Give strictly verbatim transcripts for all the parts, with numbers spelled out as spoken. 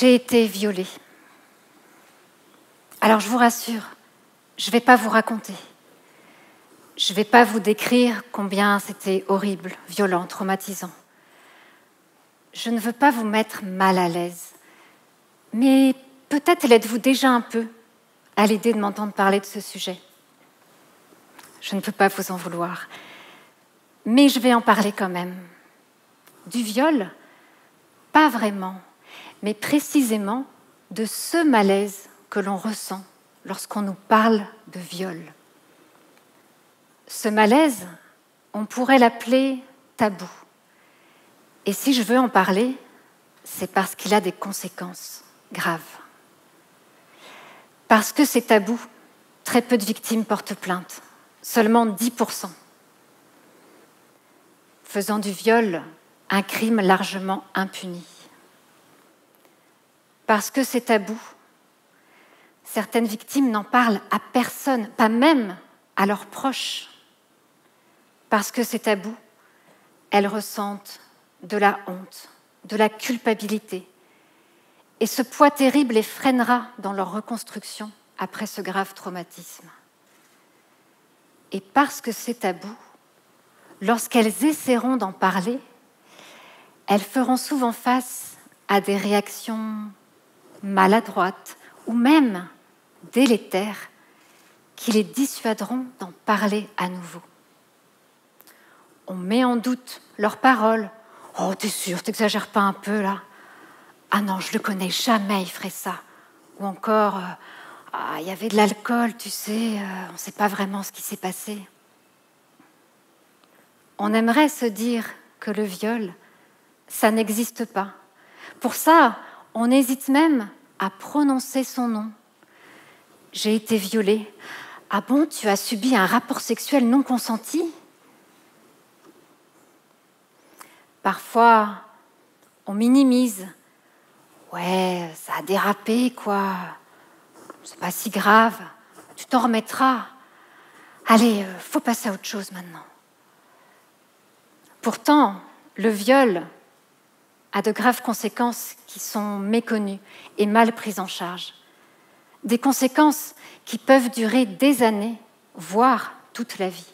j'ai été violée. Alors je vous rassure, je ne vais pas vous raconter. Je ne vais pas vous décrire combien c'était horrible, violent, traumatisant. Je ne veux pas vous mettre mal à l'aise. Mais peut-être l'êtes-vous déjà un peu à l'idée de m'entendre parler de ce sujet. Je ne peux pas vous en vouloir. Mais je vais en parler quand même. Du viol, pas vraiment, mais précisément de ce malaise que l'on ressent lorsqu'on nous parle de viol. Ce malaise, on pourrait l'appeler tabou. Et si je veux en parler, c'est parce qu'il a des conséquences graves. Parce que c'est tabou, très peu de victimes portent plainte, seulement dix pour cent. Faisant du viol un crime largement impuni. Parce que c'est tabou, certaines victimes n'en parlent à personne, pas même à leurs proches. Parce que c'est tabou, elles ressentent de la honte, de la culpabilité. Et ce poids terrible les freinera dans leur reconstruction après ce grave traumatisme. Et parce que c'est tabou, lorsqu'elles essaieront d'en parler, elles feront souvent face à des réactions maladroites ou même délétères qui les dissuaderont d'en parler à nouveau. On met en doute leurs paroles. « Oh, t'es sûr, t'exagères pas un peu, là ? Ah non, je le connais, jamais il ferait ça. » Ou encore, « Ah, il y avait de l'alcool, tu sais, on ne sait pas vraiment ce qui s'est passé. » On aimerait se dire que le viol, ça n'existe pas. Pour ça, on hésite même à prononcer son nom. « J'ai été violée. »« Ah bon, tu as subi un rapport sexuel non consenti ?» Parfois, on minimise. « Ouais, ça a dérapé, quoi. C'est pas si grave. Tu t'en remettras. Allez, faut passer à autre chose maintenant. » Pourtant, le viol a de graves conséquences qui sont méconnues et mal prises en charge. Des conséquences qui peuvent durer des années, voire toute la vie.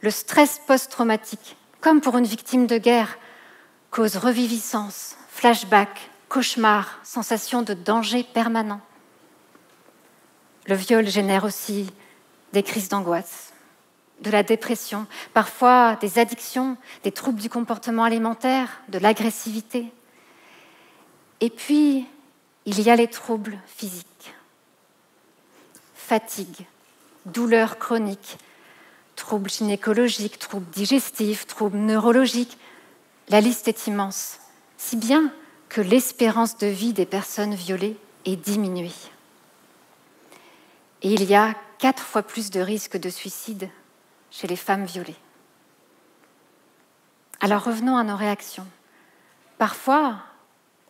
Le stress post-traumatique, comme pour une victime de guerre, cause reviviscence, flashback, cauchemar, sensation de danger permanent. Le viol génère aussi des crises d'angoisse, de la dépression, parfois des addictions, des troubles du comportement alimentaire, de l'agressivité. Et puis, il y a les troubles physiques. Fatigue, douleurs chroniques, troubles gynécologiques, troubles digestifs, troubles neurologiques. La liste est immense, si bien que l'espérance de vie des personnes violées est diminuée. Et il y a quatre fois plus de risques de suicide chez les femmes violées. Alors revenons à nos réactions. Parfois,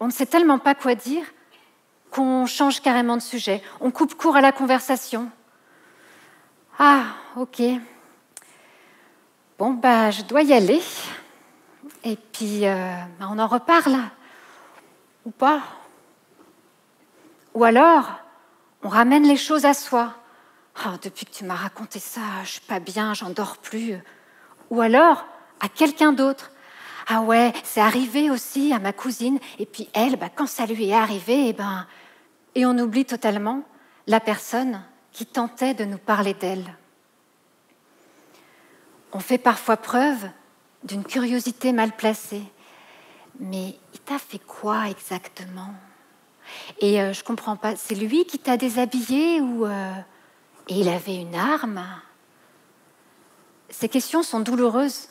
on ne sait tellement pas quoi dire qu'on change carrément de sujet, on coupe court à la conversation. « Ah, ok. » « Bon, bah, je dois y aller. Et puis, euh, on en reparle. Ou pas. » Ou alors, on ramène les choses à soi. « Oh, depuis que tu m'as raconté ça, je suis pas bien, j'en dors plus. » Ou alors, à quelqu'un d'autre. « Ah ouais, c'est arrivé aussi à ma cousine. Et puis elle, bah, quand ça lui est arrivé, eh ben... » Et on oublie totalement la personne qui tentait de nous parler d'elle. On fait parfois preuve d'une curiosité mal placée. Mais il t'a fait quoi exactement ? Et euh, je comprends pas, c'est lui qui t'a déshabillé ou euh, et il avait une arme ? Ces questions sont douloureuses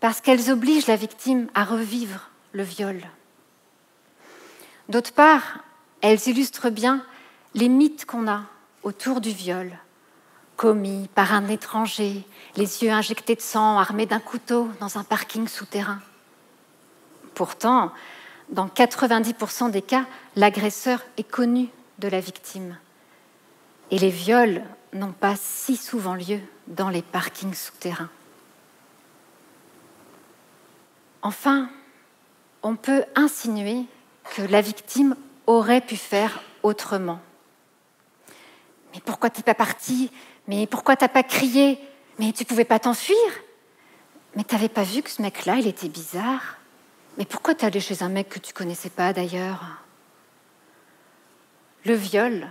parce qu'elles obligent la victime à revivre le viol. D'autre part, elles illustrent bien les mythes qu'on a autour du viol. Commis par un étranger, les yeux injectés de sang, armés d'un couteau dans un parking souterrain. Pourtant, dans quatre-vingt-dix pour cent des cas, l'agresseur est connu de la victime. Et les viols n'ont pas si souvent lieu dans les parkings souterrains. Enfin, on peut insinuer que la victime aurait pu faire autrement. Mais pourquoi t'es pas parti? Mais pourquoi t'as pas crié? Mais tu pouvais pas t'enfuir? Mais t'avais pas vu que ce mec-là, il était bizarre? Mais pourquoi t'es allé chez un mec que tu connaissais pas d'ailleurs? Le viol,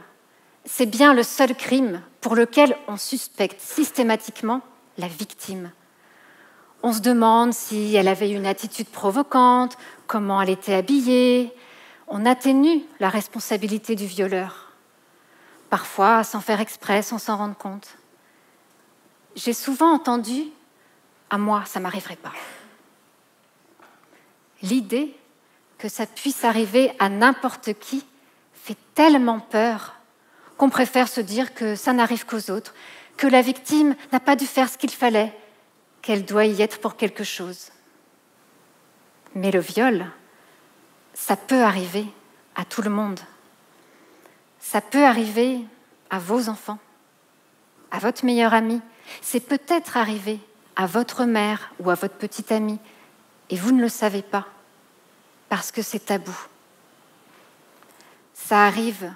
c'est bien le seul crime pour lequel on suspecte systématiquement la victime. On se demande si elle avait une attitude provocante, comment elle était habillée. On atténue la responsabilité du violeur. Parfois, sans faire exprès, sans s'en rendre compte. J'ai souvent entendu « à moi, ça ne m'arriverait pas ». L'idée que ça puisse arriver à n'importe qui fait tellement peur qu'on préfère se dire que ça n'arrive qu'aux autres, que la victime n'a pas dû faire ce qu'il fallait, qu'elle doit y être pour quelque chose. Mais le viol, ça peut arriver à tout le monde. Ça peut arriver à vos enfants, à votre meilleure amie. C'est peut-être arrivé à votre mère ou à votre petite amie, et vous ne le savez pas, parce que c'est tabou. Ça arrive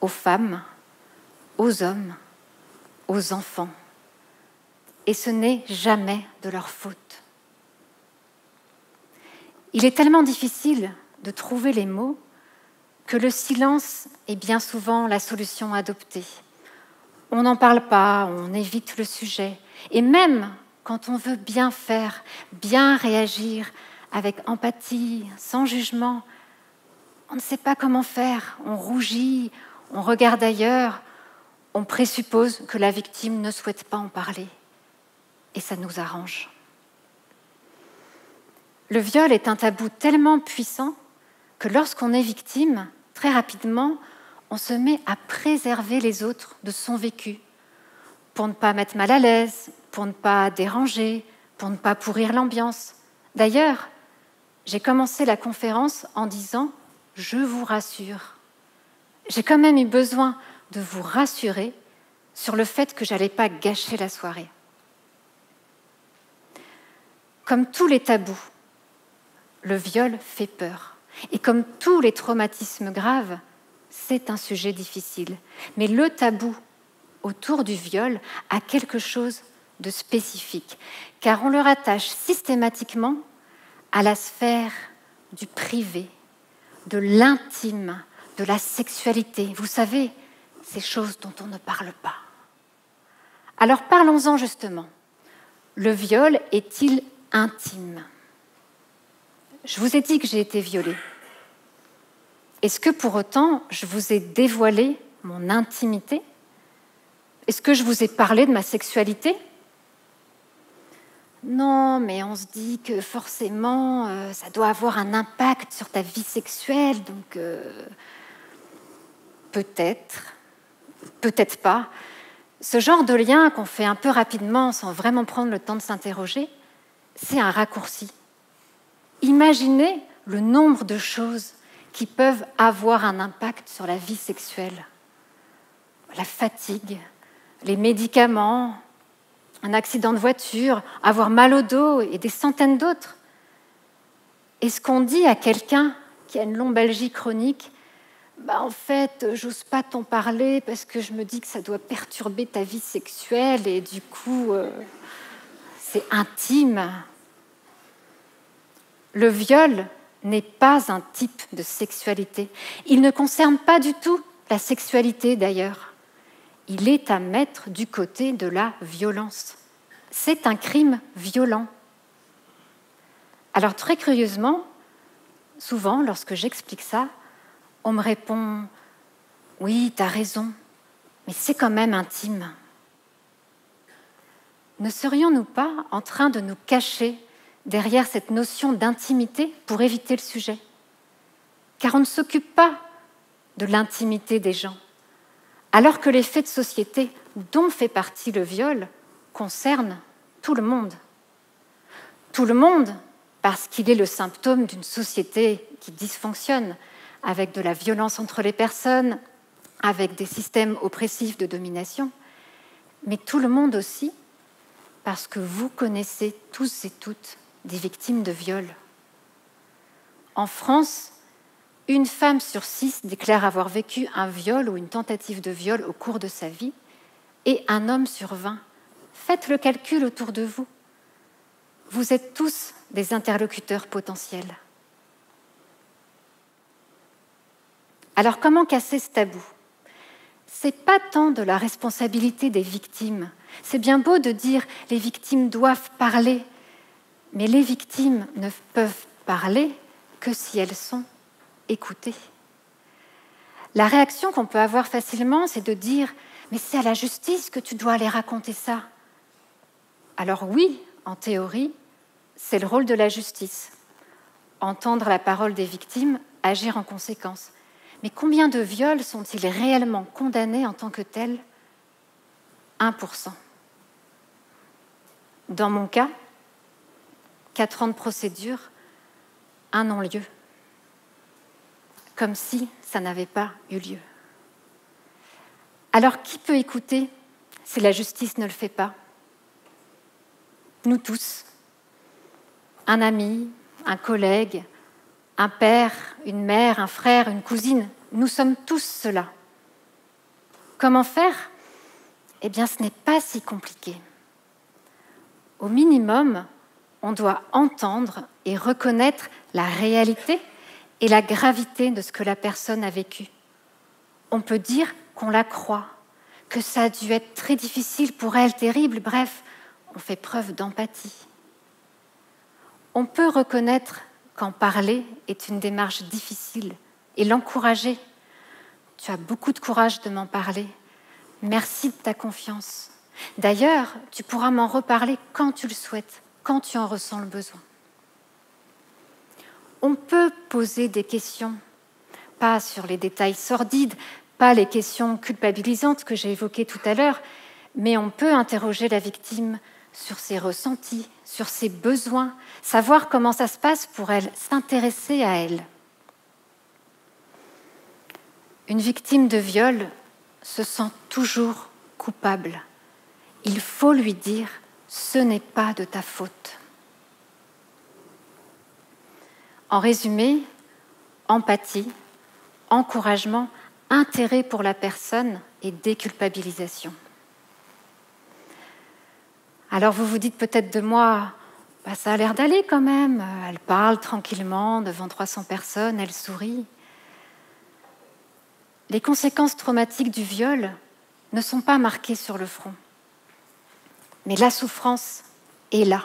aux femmes, aux hommes, aux enfants. Et ce n'est jamais de leur faute. Il est tellement difficile de trouver les mots que le silence est bien souvent la solution adoptée. On n'en parle pas, on évite le sujet. Et même quand on veut bien faire, bien réagir, avec empathie, sans jugement, on ne sait pas comment faire, on rougit, on regarde ailleurs, on présuppose que la victime ne souhaite pas en parler. Et ça nous arrange. Le viol est un tabou tellement puissant que lorsqu'on est victime, très rapidement, on se met à préserver les autres de son vécu, pour ne pas mettre mal à l'aise, pour ne pas déranger, pour ne pas pourrir l'ambiance. D'ailleurs, j'ai commencé la conférence en disant « Je vous rassure ». J'ai quand même eu besoin de vous rassurer sur le fait que je n'allais pas gâcher la soirée. Comme tous les tabous, le viol fait peur. Et comme tous les traumatismes graves, c'est un sujet difficile. Mais le tabou autour du viol a quelque chose de spécifique, car on le rattache systématiquement à la sphère du privé, de l'intime, de la sexualité. Vous savez, ces choses dont on ne parle pas. Alors parlons-en justement. Le viol est-il intime? Je vous ai dit que j'ai été violée. Est-ce que pour autant, je vous ai dévoilé mon intimité? Est-ce que je vous ai parlé de ma sexualité? Non, mais on se dit que forcément, euh, ça doit avoir un impact sur ta vie sexuelle, donc euh, peut-être, peut-être pas. Ce genre de lien qu'on fait un peu rapidement sans vraiment prendre le temps de s'interroger, c'est un raccourci. Imaginez le nombre de choses qui peuvent avoir un impact sur la vie sexuelle. La fatigue, les médicaments, un accident de voiture, avoir mal au dos et des centaines d'autres. Est-ce qu'on dit à quelqu'un qui a une lombalgie chronique bah, en fait, j'ose pas t'en parler parce que je me dis que ça doit perturber ta vie sexuelle et du coup, euh, c'est intime. Le viol n'est pas un type de sexualité. Il ne concerne pas du tout la sexualité d'ailleurs. Il est à mettre du côté de la violence. C'est un crime violent. Alors très curieusement, souvent lorsque j'explique ça, on me répond « Oui, t'as raison, mais c'est quand même intime. » Ne serions-nous pas en train de nous cacher derrière cette notion d'intimité pour éviter le sujet? Car on ne s'occupe pas de l'intimité des gens, alors que les faits de société dont fait partie le viol concernent tout le monde. Tout le monde parce qu'il est le symptôme d'une société qui dysfonctionne, avec de la violence entre les personnes, avec des systèmes oppressifs de domination, mais tout le monde aussi, parce que vous connaissez tous et toutes des victimes de viol. En France, une femme sur six déclare avoir vécu un viol ou une tentative de viol au cours de sa vie, et un homme sur vingt. Faites le calcul autour de vous. Vous êtes tous des interlocuteurs potentiels. Alors comment casser ce tabou? C'est pas tant de la responsabilité des victimes. C'est bien beau de dire « les victimes doivent parler », mais les victimes ne peuvent parler que si elles sont écoutées. La réaction qu'on peut avoir facilement, c'est de dire « mais c'est à la justice que tu dois aller raconter ça ». Alors oui, en théorie, c'est le rôle de la justice. Entendre la parole des victimes, agir en conséquence. Mais combien de viols sont-ils réellement condamnés en tant que tels? un pour cent. Dans mon cas, quatre ans de procédure, un non-lieu. Comme si ça n'avait pas eu lieu. Alors qui peut écouter si la justice ne le fait pas? Nous tous. Un ami, un collègue, un père, une mère, un frère, une cousine, nous sommes tous cela. Comment faire? Eh bien, ce n'est pas si compliqué. Au minimum, on doit entendre et reconnaître la réalité et la gravité de ce que la personne a vécu. On peut dire qu'on la croit, que ça a dû être très difficile pour elle, terrible, bref, on fait preuve d'empathie. On peut reconnaître qu'en parler est une démarche difficile et l'encourager. Tu as beaucoup de courage de m'en parler. Merci de ta confiance. D'ailleurs, tu pourras m'en reparler quand tu le souhaites, quand tu en ressens le besoin. On peut poser des questions, pas sur les détails sordides, pas les questions culpabilisantes que j'ai évoquées tout à l'heure, mais on peut interroger la victime sur ses ressentis, sur ses besoins, savoir comment ça se passe pour elle, s'intéresser à elle. Une victime de viol se sent toujours coupable. Il faut lui dire « ce n'est pas de ta faute ». En résumé, empathie, encouragement, intérêt pour la personne et déculpabilisation. Alors vous vous dites peut-être de moi, bah ça a l'air d'aller quand même, elle parle tranquillement devant trois cents personnes, elle sourit. Les conséquences traumatiques du viol ne sont pas marquées sur le front, mais la souffrance est là.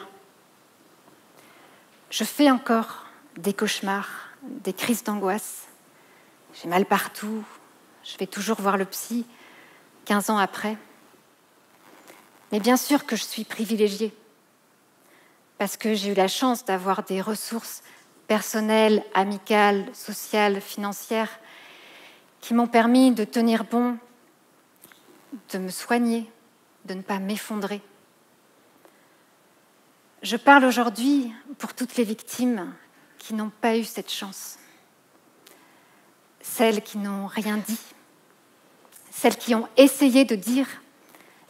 Je fais encore des cauchemars, des crises d'angoisse, j'ai mal partout, je vais toujours voir le psy, quinze ans après. Mais bien sûr que je suis privilégiée, parce que j'ai eu la chance d'avoir des ressources personnelles, amicales, sociales, financières, qui m'ont permis de tenir bon, de me soigner, de ne pas m'effondrer. Je parle aujourd'hui pour toutes les victimes qui n'ont pas eu cette chance, celles qui n'ont rien dit, celles qui ont essayé de dire,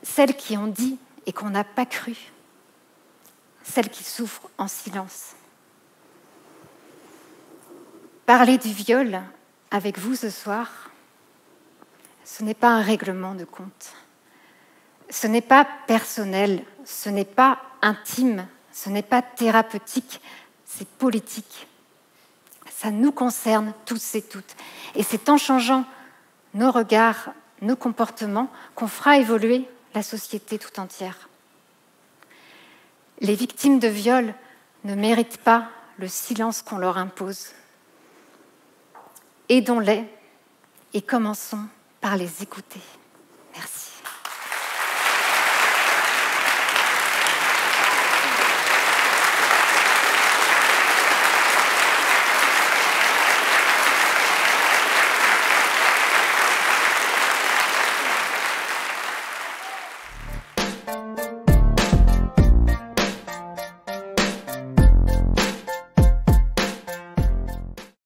celles qui ont dit et qu'on n'a pas cru, celles qui souffrent en silence. Parler du viol avec vous ce soir, ce n'est pas un règlement de compte. Ce n'est pas personnel, ce n'est pas intime, ce n'est pas thérapeutique, c'est politique. Ça nous concerne tous et toutes. Et c'est en changeant nos regards, nos comportements, qu'on fera évoluer la société tout entière. Les victimes de viol ne méritent pas le silence qu'on leur impose. Aidons-les et commençons par les écouter.